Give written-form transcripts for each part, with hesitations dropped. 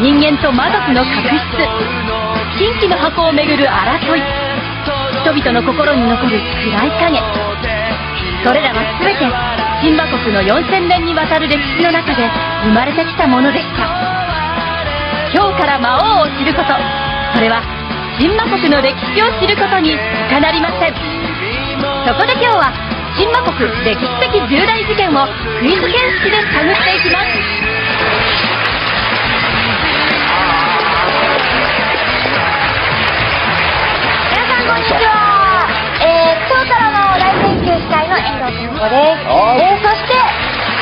見、人間と魔族の確執、禁忌の箱をめぐる争い、人々の心に残る暗い影、それらは全て神馬国の4000年にわたる歴史の中で生まれてきたものでした。今日から魔王を知ること、それは神馬国の歴史を知ることに他なりません。そこで今日は神馬国歴史的重大事件をクイズ形式で探っていきます。こんにちは。今日からの大研究司会の遠藤健子です。そして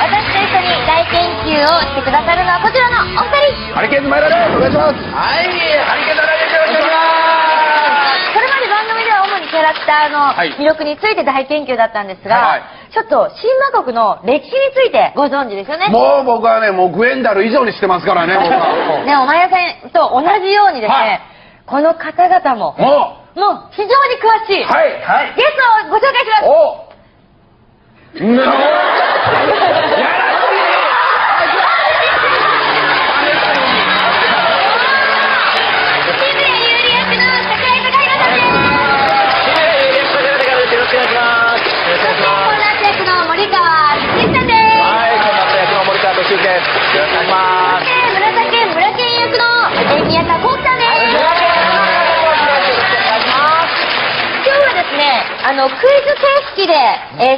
私と一緒に大研究をしてくださるのはこちらのお二人、ハリケーンズ前田です。お願いします。はい、ハリケーンズ前田です。よろしくお願いします。これまで番組では主にキャラクターの魅力について大研究だったんですが、はい、ちょっと神馬国の歴史についてご存知ですよね。もう僕はね、もうグエンダル以上にしてますからね。僕はね、お前さんと同じようにですね、はい、この方々ももう非常に詳しい、はいはい、ゲストをご紹介します。おやらしい。クイズ形式で、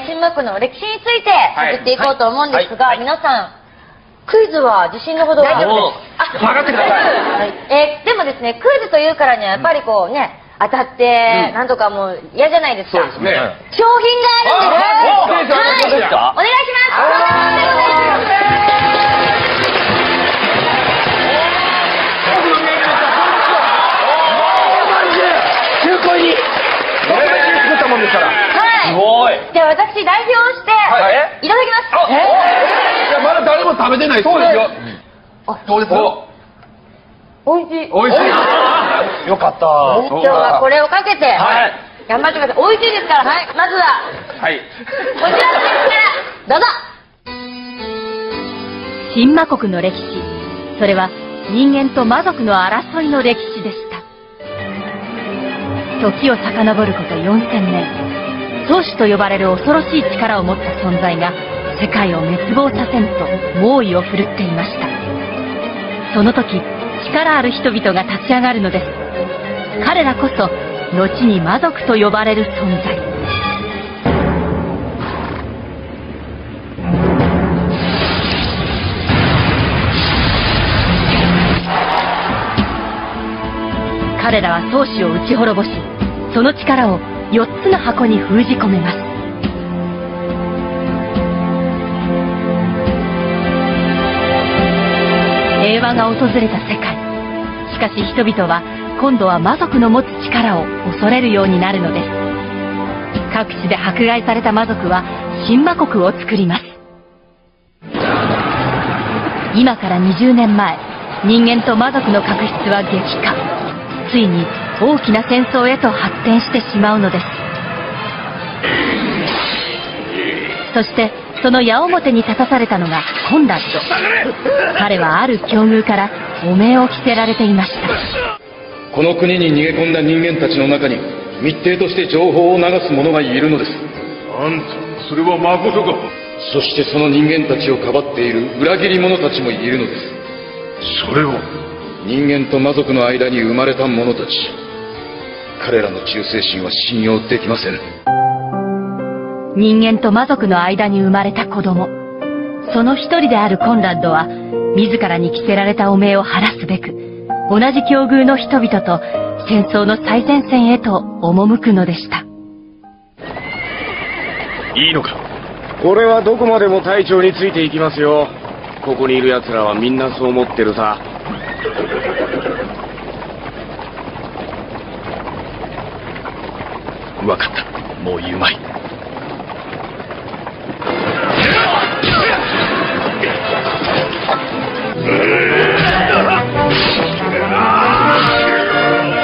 神馬国の歴史について探っていこうと思うんですが、皆さんクイズは自信のほどは大丈夫です。あ、分かってください。でもですね、クイズというからにはやっぱりこうね、当たってなんとかもう嫌じゃないですか。そうですね。商品があるんです。はい、お願いします。はい。じゃあ私代表していただきます。いや、まだ誰も食べてない。そうですよ。どうですか？おいしい。おいしい。よかった。今日はこれをかけて頑張ってください。おいしいですから。まずはこちらの説からどうぞ。神魔国の歴史、それは人間と魔族の争いの歴史でした。時を遡ること4000年。創始と呼ばれる恐ろしい力を持った存在が世界を滅亡させんと猛威を振るっていました。その時、力ある人々が立ち上がるのです。彼らこそ後に魔族と呼ばれる存在。彼らは創始を打ち滅ぼし、その力を4つの箱に封じ込めます。平和が訪れた世界。しかし人々は今度は魔族の持つ力を恐れるようになるのです。各地で迫害された魔族は神魔国を作ります。今から20年前、人間と魔族の確執は激化。ついに大きな戦争へと発展してしまうのです。そしてその矢面に立たされたのがコンラッド。彼はある境遇から汚名を着せられていました。この国に逃げ込んだ人間たちの中に密偵として情報を流す者がいるのです。あんた、それはまことか。そしてその人間たちをかばっている裏切り者たちもいるのです。それは人間と魔族の間に生まれた者たち。彼らの忠誠心は信用できません。人間と魔族の間に生まれた子供、その一人であるコンラッドは自らに着せられた汚名を晴らすべく、同じ境遇の人々と戦争の最前線へと赴くのでした。いいのか。俺はどこまでも隊長についていきますよ。ここにいる奴らはみんなそう思ってるさ。分かった、もう言うまい。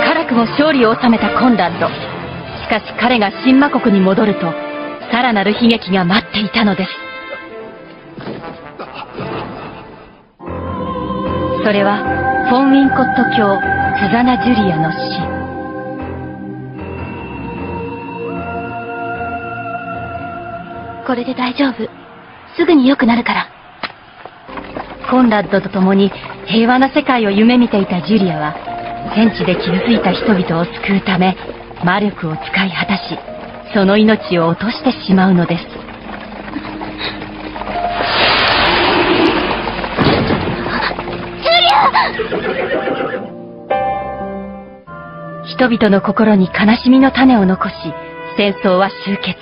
辛くも勝利を収めたコンラッド。しかし彼が神魔国に戻ると、さらなる悲劇が待っていたのです。それはフォン・ウィンコット卿スザナ・ジュリアの死。これで大丈夫。すぐに良くなるから。コンラッドと共に平和な世界を夢見ていたジュリアは、戦地で傷ついた人々を救うため魔力を使い果たし、その命を落としてしまうのです。ジュリア！人々の心に悲しみの種を残し、戦争は終結。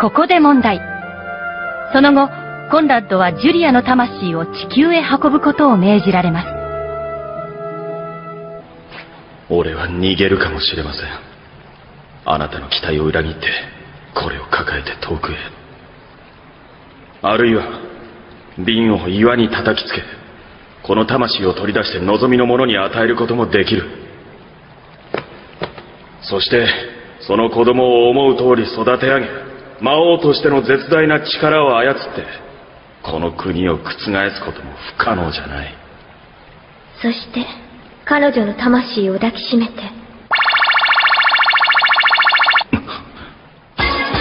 ここで問題。その後、コンラッドはジュリアの魂を地球へ運ぶことを命じられます。俺は逃げるかもしれません。あなたの期待を裏切って、これを抱えて遠くへ。あるいは、瓶を岩に叩きつけ、この魂を取り出して望みの者に与えることもできる。そして、その子供を思う通り育て上げ、魔王としての絶大な力を操って、この国を覆すことも不可能じゃない。そして、彼女の魂を抱きしめて。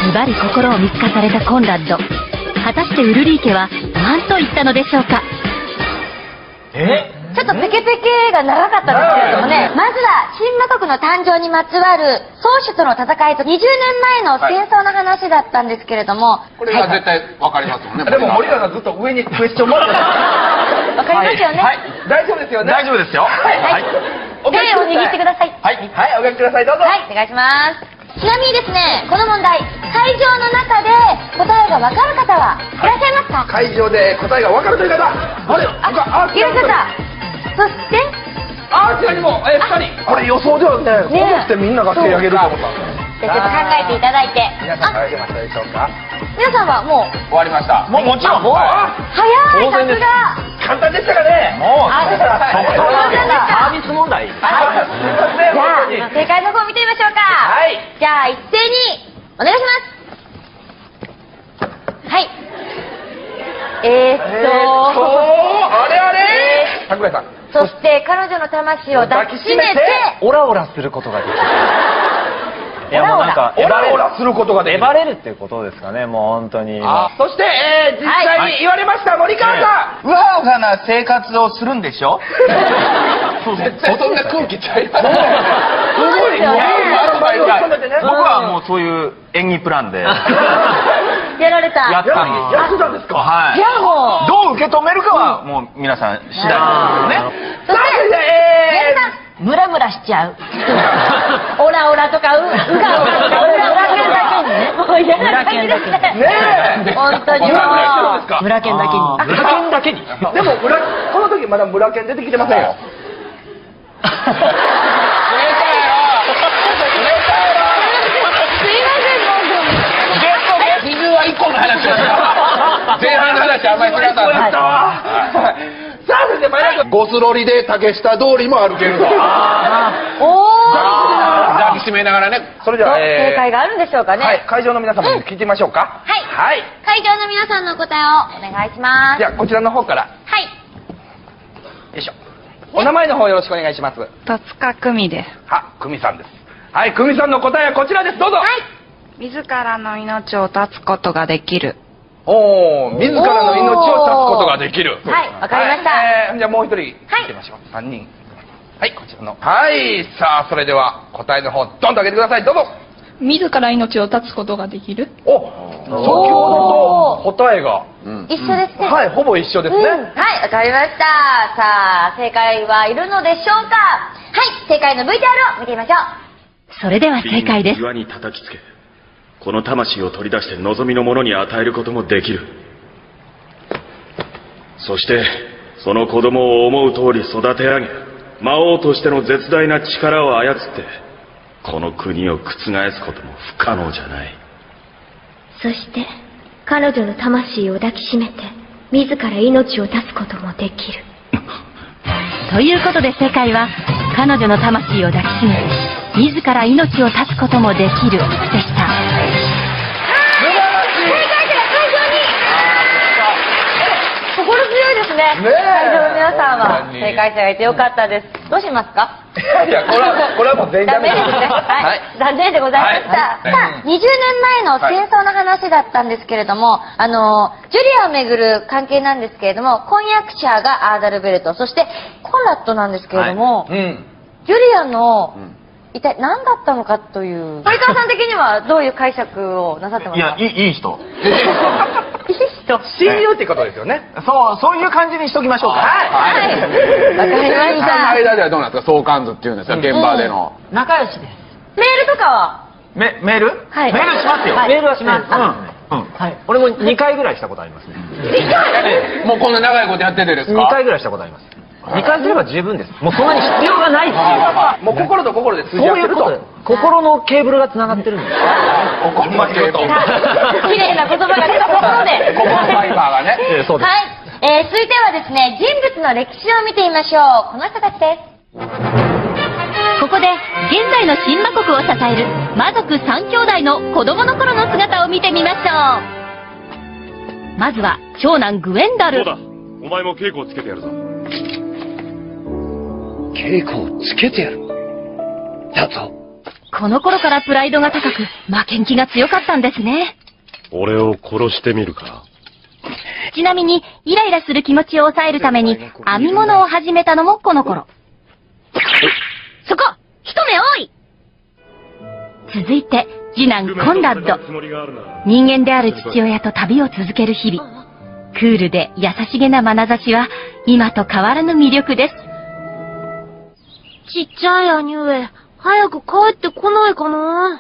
ズバリ心を見透かされたコンラッド。果たしてウルリー家は何と言ったのでしょうか。ちょっとペケペケが長かったんですけれどもね、まずは新魔国の誕生にまつわる宗主との戦いと20年前の戦争の話だったんですけれども、これは絶対わかりますもんね。でも森田がずっと上にクエスチョンマークわかりますよね。大丈夫ですよね。大丈夫ですよ。はい、手を握ってください。はい、お書きください。どうぞ。はい、お願いします。ちなみにですね、この問題、会場の中で答えが分かる方はいらっしゃいますか？会場で答えが分かるという方、あれ、いらっしゃった。そして、あちらにも2人。これ予想ではね、思ってみんなが手を挙げると思ったんです。ちょっと考えていただいて。皆さん考えてましたでしょうか？皆さんはもう終わりました。もちろん。早い、さすが。簡単でしたかね。もう。サービス問題。じゃあ正解の方を見てみましょうか。はい。じゃあ一斉にお願いします。はい。桜井さん。そして彼女の魂を抱きしめてオラオラすることができる。いやもうなんかオラオラすることができる。粘れるっていうことですかね、もう本当に。そして実際に言われました森川さん。うわおかな生活をするんでしょ。ほとんど空気ちゃいます。すごいね。僕はもうそういう演技プランで。やられた。やったんですか。はい。どう受け止めるかはもう皆さん次第ですよね。そしてムラムラしちゃう。オラオラとかうがうがとかムラケンだけにね。もう嫌な感じですね。本当にもうムラケンだけに。ムラケンだけに。でもこの時まだムラケン出てきてませんよ。ゴスロリで竹下通りも歩けると。抱きしめながらね。それでは正解があるんでしょうかね。会場の皆様に聞いてみましょうか。はい、会場の皆さんの答えをお願いします。じゃあこちらの方から。はい、よいしょ。お名前の方よろしくお願いします。戸塚久美です。久美さんです。はい、久美さんの答えはこちらです。どうぞ。はい、自らの命を絶つことができる。自らの命を絶つことができる。はい、わかりました。じゃあもう一人いきましょう。3人。はい、こちらの。はい、さあそれでは答えの方どんと上げてください。どうぞ。自ら命を絶つことができる。先ほどと答えが一緒ですね。はい、ほぼ一緒ですね。はい、わかりました。さあ正解はいるのでしょうか。はい、正解の VTR を見てみましょう。それでは正解です。岩に叩きつけ、この魂を取り出して望みの者に与えることもできる。そしてその子供を思う通り育て上げ、魔王としての絶大な力を操って、この国を覆すことも不可能じゃない。そして彼女の魂を抱きしめて自ら命を絶つこともできる。ということで正解は、彼女の魂を抱きしめて自ら命を絶つこともできるでした。正解者が会場に。心強いですね。会場の皆さんは正解者がいてよかったです。どうしますか？いや、これはもう全員ダメですね。残念でございました。さあ、20年前の戦争の話だったんですけれども、ジュリアをめぐる関係なんですけれども、婚約者がアーダルベルト、そしてコンラッドなんですけれども、ジュリアの一体何だったのかという、堀川さん的にはどういう解釈をなさってますか？いや、いい人、親友ってことですよね。そういう感じにしときましょうか。はい、わかりました。の間ではどうなんですか？相関図っていうんですか、現場での仲良しです。メールとかはメールはい、メールしますよ。メールはします。俺も2回ぐらいしたことありますね。もうこんな長いことやっててですか？2回ぐらいしたことあります。2回すれば十分です。もうそんなに必要がないっていう、もう心と心で通じ合ってると、心のケーブルがつながってるんです。心のケーブル、綺麗な言葉が出たところで、心のファイバーがね。そうです。はい、続いてはですね、人物の歴史を見てみましょう。この人たちです。ここで現在の新魔国を支える魔族3兄弟の子供の頃の姿を見てみましょう。まずは長男グエンダル。そうだ、お前も稽古をつけてやるぞ。稽古をつけてやる。だとこの頃からプライドが高く、負けん気が強かったんですね。俺を殺してみるか。ちなみにイライラする気持ちを抑えるために編み物を始めたのもこの頃。そこ一目多い。続いて次男コンラッド。人間である父親と旅を続ける日々、クールで優しげな眼差しは今と変わらぬ魅力です。ちっちゃい兄上、早く帰ってこないかな。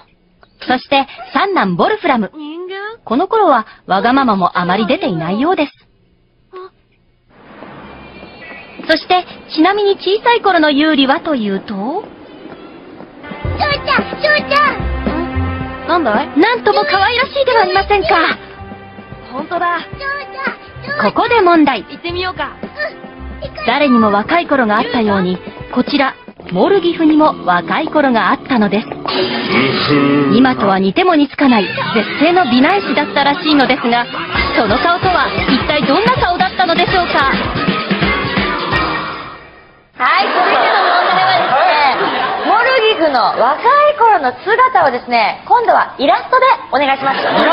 そして、三男ボルフラム。この頃は、わがままもあまり出ていないようです。そして、ちなみに小さい頃のユーリはというと、なんだい？なんとも可愛らしいではありませんか。本当だ。ここで問題。行ってみようか。誰にも若い頃があったように、こちら、モルギフにも若い頃があったのです。今とは似ても似つかない絶世の美男子だったらしいのですが、その顔とは一体どんな顔だったのでしょうか。はい、続いての問題はですね、モルギフの若い頃の姿をですね、今度はイラストでお願いします。イラス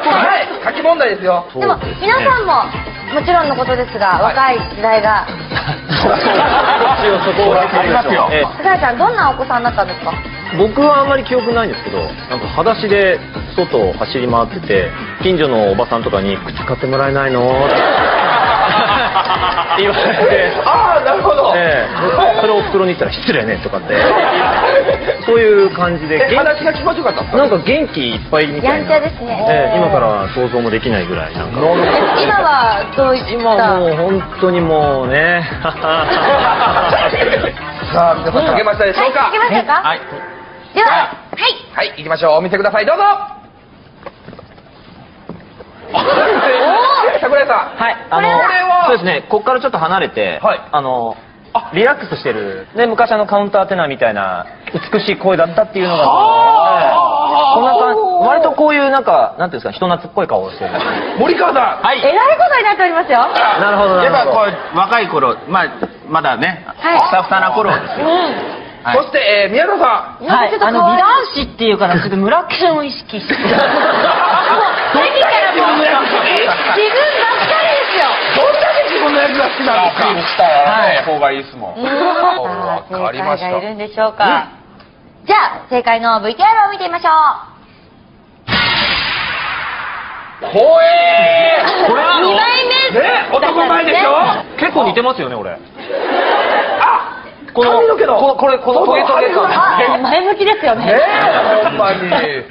トで、はい、書き問題ですよ。でも皆さんももちろんのことですが、若い時代がありますよ。桜井ちゃん、どんなお子さんだったんですか？僕はあんまり記憶ないんですけど、なんか裸足で外を走り回ってて、近所のおばさんとかに「靴買ってもらえないの？」って言われて、ああなるほど、それをお袋に言ったら「失礼ね」とかって、そういう感じで。裸足が気持ちよかったんですか？なんか元気いっぱいみたいな。やんちゃですね。今から想像もできないぐらい。なんか今はどういった？今もう本当にもうね。さあ、皆さん書けましたでしょうか？書けましたか？はい、では、はいはい、行きましょう。お見せください、どうぞ。桜井さん、はい、そうですね、ここからちょっと離れて、リラックスしてるで、昔カウンターテナーみたいな美しい声だったっていうのが、こんな感じ、割とこういうなんか、なんていうんですか、人懐っこい顔をしてる。森川さん、はい、えらいことになっておりますよ。なるほどなるほど。やっぱこう若い頃、まだね、ふさふさな頃ですよ。そして宮田さん、はい、美男子っていうからちょっと村犬を意識して、もう駅からもう村犬自分ばっかりですよ。どんだけ自分のやつが好きなのか、アピールしたら方がいいですもん。正解がいるんでしょうか。じゃあ正解の VTR を見てみましょう。ほえー、これは2枚目ね、男前でしょ。結構似てますよね、俺。あ、このトゲトゲ感、前向きですよね。ほんまに。はい、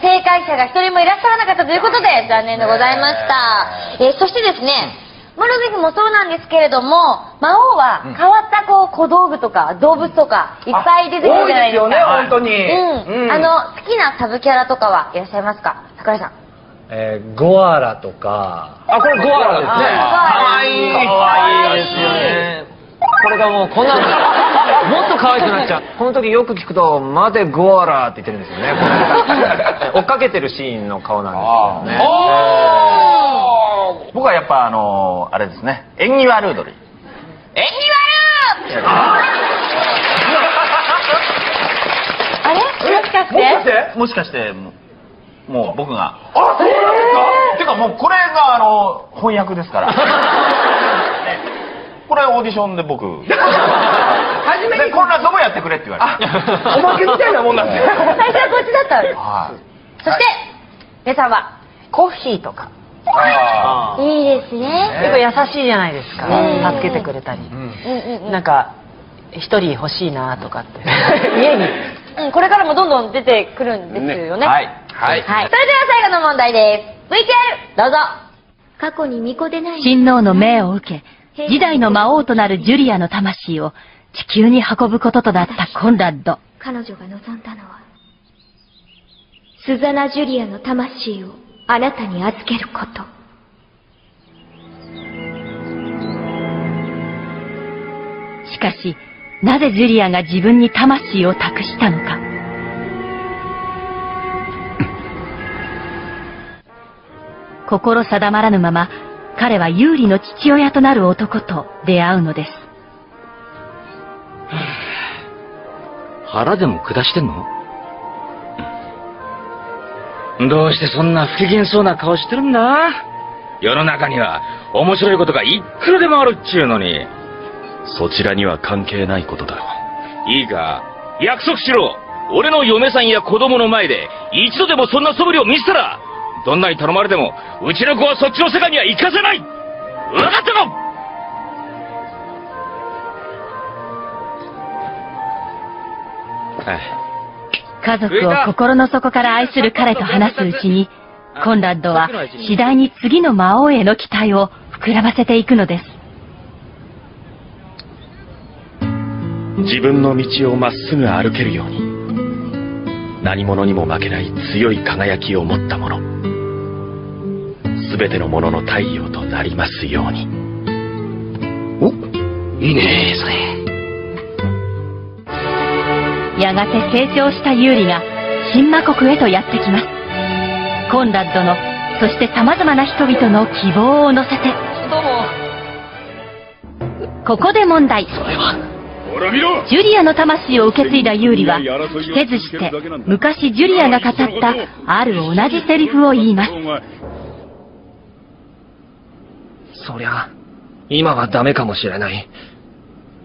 正解者が一人もいらっしゃらなかったということで、残念でございました。そしてですね、モルギフもそうなんですけれども、魔王は変わったこう小道具とか動物とかいっぱい出てくるじゃないですか。多いですよね、本当に。好きなサブキャラとかはいらっしゃいますか、桜井さん。ゴアラとか。あ、これゴアラですね。かわいいですよね。これがもうこんなのもっと可愛くなっちゃう。この時よく聞くと「までゴアラ」って言ってるんですよね。追っかけてるシーンの顔なんですけどね。僕はやっぱあれですね、縁起悪い鳥。縁起悪い。あれ、もしかして、もう僕が、あ、そうなんですか。てかもうこれが翻訳ですからこれオーディションで僕初めにこんなどもやってくれって言われて、おまけみたいなもんなんで最初はこっちだったんです。そして皆さんはコッヒーとかいいですね。やっぱ優しいじゃないですか、助けてくれたり。なんか一人欲しいなとかって家にこれからもどんどん出てくるんですよね。はい、それでは最後の問題です。 VTR どうぞ。過去に巫女でない親王の命を受け、時代の魔王となるジュリアの魂を地球に運ぶこととなったコンラッド。彼女が望んだのは、スザナ・ジュリアの魂をあなたに預けること。しかしなぜジュリアが自分に魂を託したのか。心定まらぬまま、彼は有利の父親となる男と出会うのです。腹でも下してんの？どうしてそんな不機嫌そうな顔してるんだ？世の中には面白いことがいくらでもあるっちゅうのに。そちらには関係ないことだろう。いいか、約束しろ。俺の嫁さんや子供の前で一度でもそんな素振りを見せたら、どんなに頼まれてもうちの子はそっちの世界には行かせない。分かったか？家族を心の底から愛する彼と話すうちに、コンラッドは次第に次の魔王への期待を膨らませていくのです。自分の道をまっすぐ歩けるように、何者にも負けない強い輝きを持ったもの、全てのものの太陽となりますように。お、いいねそれ。やがて成長したユーリが新魔国へとやってきます。コンラッドの、そしてさまざまな人々の希望を乗せて。ここで問題。それはジュリアの魂を受け継いだユーリは、着せずして昔ジュリアが語ったある同じセリフを言います。そりゃ今はダメかもしれない。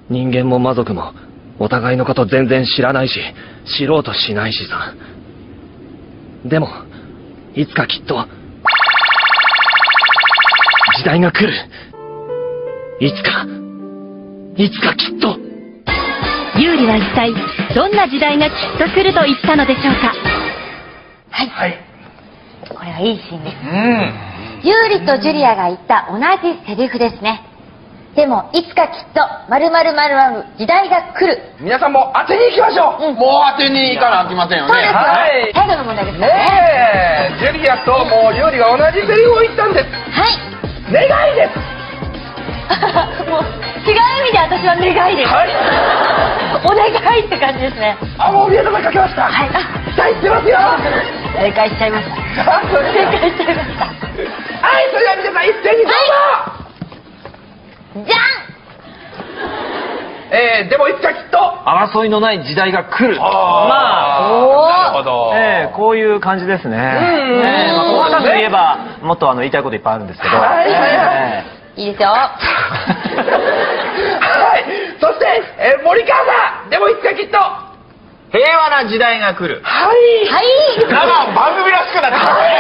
人間も魔族もお互いのこと全然知らないし、知ろうとしないしさ。でもいつかきっと時代が来る。いつかきっと。ユーリは一体どんな時代がきっと来ると言ったのでしょうか。はい、はい、これはいいシーンです。ユーリとジュリアが言った同じセリフですね。でもいつかきっと〇〇〇〇時代が来る。皆さんも当てに行きましょう。もう当てに行かなあきませんよね。そうですよ。最後の問題ですね。ジュリアともうユーリが同じセリフを言ったんです。はい、願いです。もう違う意味で私は願いです。お願いって感じですね。あ、もう皆様かけました。はい、期待してますよ。正解しちゃいました。はい、それでは皆さん一斉にどうぞ。じゃん。でもいつかきっと争いのない時代が来る。まあ、なるほど。こういう感じですね。深く言えばもっと言いたいこといっぱいあるんですけど。いいですよ。はい、そして、森川さん、でもいつかきっと平和な時代が来る。はい、はい、なんか番組らしくなってます。は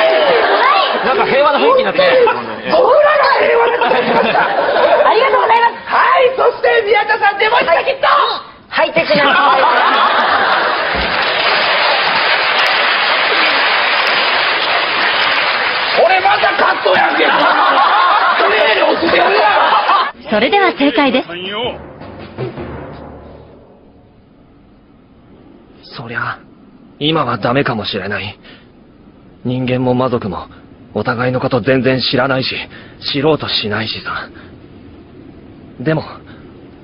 い、なんか平和な雰囲気になって。僕らが平和な時代になりました。ありがとうございます。はい、そして宮田さん、でもいつかきっとハイテクな。これまたカットやんけ。それでは正解です。そりゃ今はダメかもしれない。人間も魔族もお互いのこと全然知らないし、知ろうとしないしさ。でも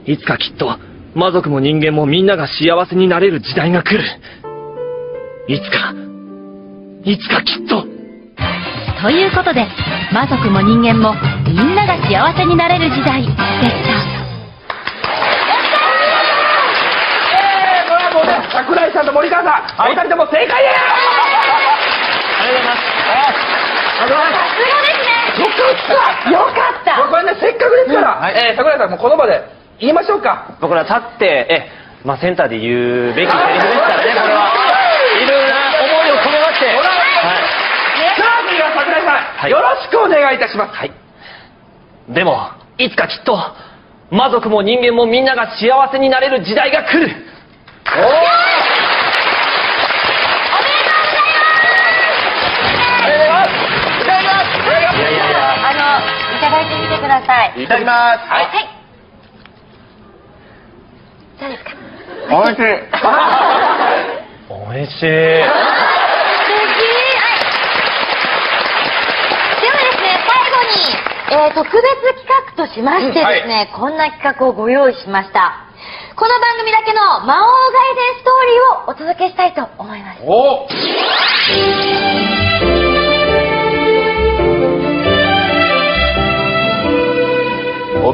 いつかきっと魔族も人間もみんなが幸せになれる時代が来る。いつかきっと。ということで、魔族も人間もみんなが幸せになれる時代でした。これはもうね、櫻井さんと森川さん、お二人とも正解です。ありがとうございます。さすがですね。よかった。これね、せっかくですから櫻井さんもこの場で言いましょうか。僕ら立ってセンターで言うべきセリフですからね。これはいろいろな思いを込めまして。さあ、次は櫻井さん、よろしくお願いいたします。はい。でもいつかきっと魔族も人間もみんなが幸せになれる時代が来る。おめでとうございます。いただきます。いただいてみてください。いただきます。はい。どうですか？おいしい。おいしい。ではですね、最後に特別企画としましてですね、こんな企画をご用意しました。この番組だけの魔王外伝ストーリーをお届けしたいと思います。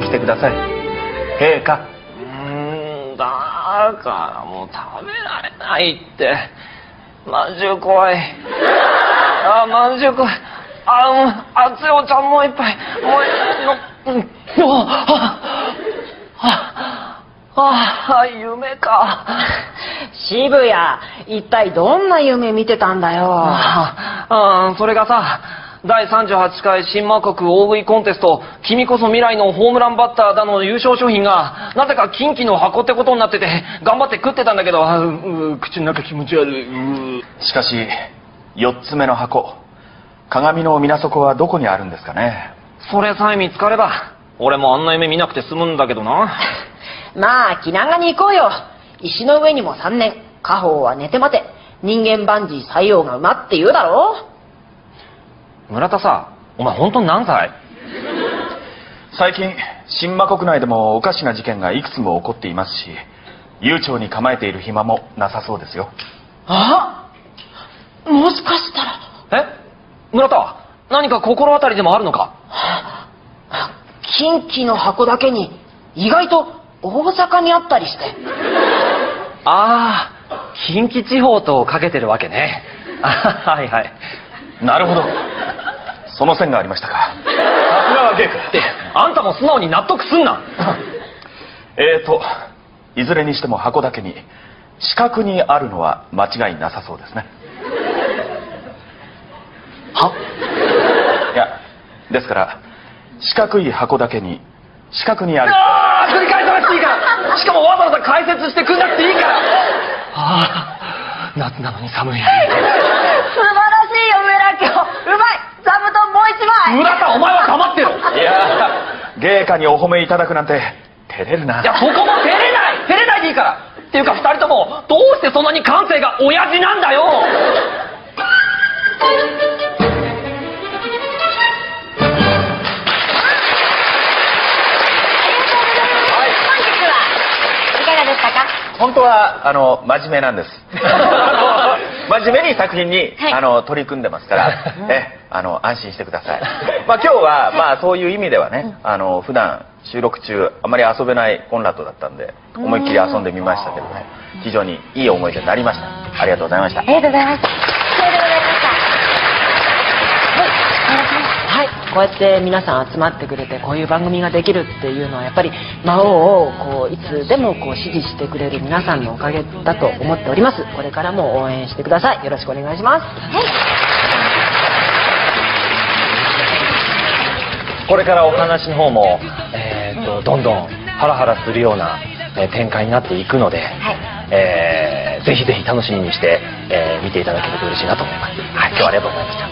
起きてください、陛下。だからもう食べられないって。まんじゅう怖い。あ、まんじゅう怖い。熱いお茶もう一杯。夢か。渋谷、一体どんな夢見てたんだよ。それがさ、第38回新魔国大食いコンテスト、君こそ未来のホームランバッターだの優勝賞品がなぜかキンキの箱ってことになってて、頑張って食ってたんだけど、口の中気持ち悪い。しかし4つ目の箱、鏡の水底はどこにあるんですかね。それさえ見つかれば俺もあんな夢見なくて済むんだけどな。まあ気長に行こうよ。石の上にも3年、家宝は寝て待て、人間バンジー採用が馬って言うだろ。村田さ、お前本当に何歳？最近新馬国内でもおかしな事件がいくつも起こっていますし、悠長に構えている暇もなさそうですよ。あっ、もしかしたら。え、村田、何か心当たりでもあるのか？近畿の箱だけに意外と大阪にあったりして。ああ、近畿地方とかけてるわけね。はいはい、なるほど。その線がありましたか。さすがはゲイク。あんたも素直に納得すんな。いずれにしても箱だけに四角にあるのは間違いなさそうですね。はいや、ですから四角い箱だけに四角にある。ああ、繰り返さなくていいから。しかもわざわざ解説してくんなくていいから。ああ、夏なのに寒い。素晴らしいよ上田家。うまい。座布団もう1枚。村田、お前は黙ってろ。いや、芸家にお褒めいただくなんて照れるな。いや、そこも照れない、照れないでいいから。っていうか2人ともどうしてそんなに感性が親父なんだよ。本当は真面目なんです。真面目に作品に取り組んでますから、安心してください。まあ今日はまあそういう意味ではね、普段収録中あまり遊べないコンラッドだったんで、思いっきり遊んでみましたけどね、非常にいい思い出になりました。ありがとうございました。ありがとうございました。はい、こうやって皆さん集まってくれて、こういう番組ができるっていうのはやっぱり魔王をこういつでもこう支持してくれる皆さんのおかげだと思っております。これからも応援してください。よろしくお願いします。はい、これからお話の方もどんどんハラハラするような展開になっていくので、はい、ぜひぜひ楽しみにして、見ていただけると嬉しいなと思います。はい、今日はありがとうございました。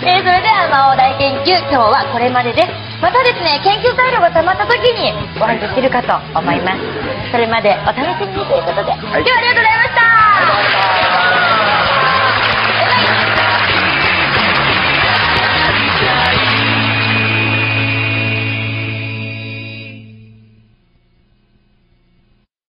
それでは魔王大研究、今日はこれまでです。またですね、研究材料がたまった時にお話しするかと思います。それまでお楽しみにということで、はい、では